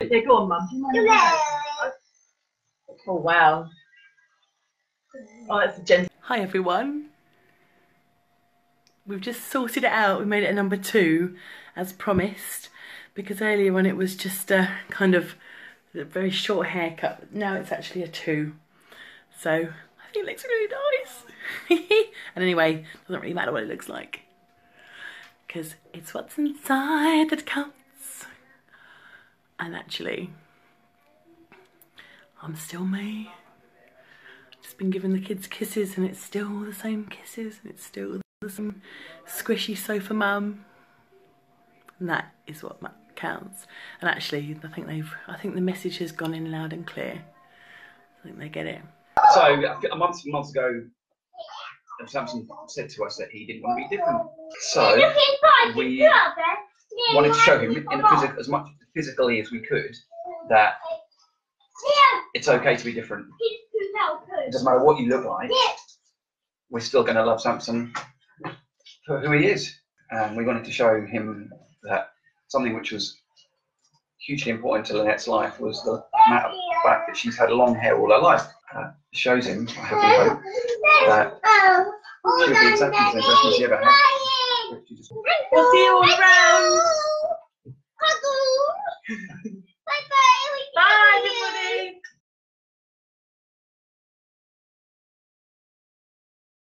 Yeah, go on, Mum. Do you mind oh, wow. Oh, that's a gentle. Hi, everyone. We've just sorted it out. We made it a number 2, as promised, because earlier on it was just a kind of a very short haircut. Now it's actually a 2. So I think it looks really nice. And anyway, it doesn't really matter what it looks like, because it's what's inside that counts. And actually, I'm still me. Just been giving the kids kisses and it's still the same kisses and it's still the same squishy sofa mum. And that is what counts. And actually, I think the message has gone in loud and clear. I think they get it. So a month ago, Samson said to us that he didn't want to be different. So we wanted to show him in the as much physically as we could that it's okay to be different. It doesn't matter what you look like, we're still going to love Samson for who he is. And we wanted to show him that something which was hugely important to Lynette's life was the matter of fact that she's had long hair all her life. Shows him, I hope, that she'll be exactly the same person she ever had. We'll see you all around.